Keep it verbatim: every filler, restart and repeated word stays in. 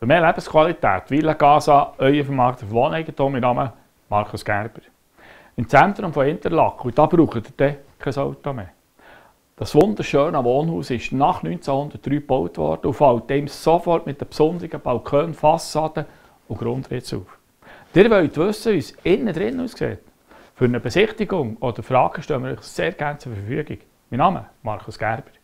Für mehr Lebensqualität, Villa Casa, euer Vermarkter für Wohneigentum, mein Name Markus Gerber. Im Zentrum von Interlaken, und da braucht ihr kein Auto mehr. Das wunderschöne Wohnhaus ist nach neunzehnhundertdrei gebaut worden und fällt ihm sofort mit den besonderen Balkon, Fassaden und Grundriss auf. Ihr wollt wissen, wie es innen drin aussieht. Für eine Besichtigung oder Fragen stehen wir euch sehr gerne zur Verfügung. Mein Name Markus Gerber.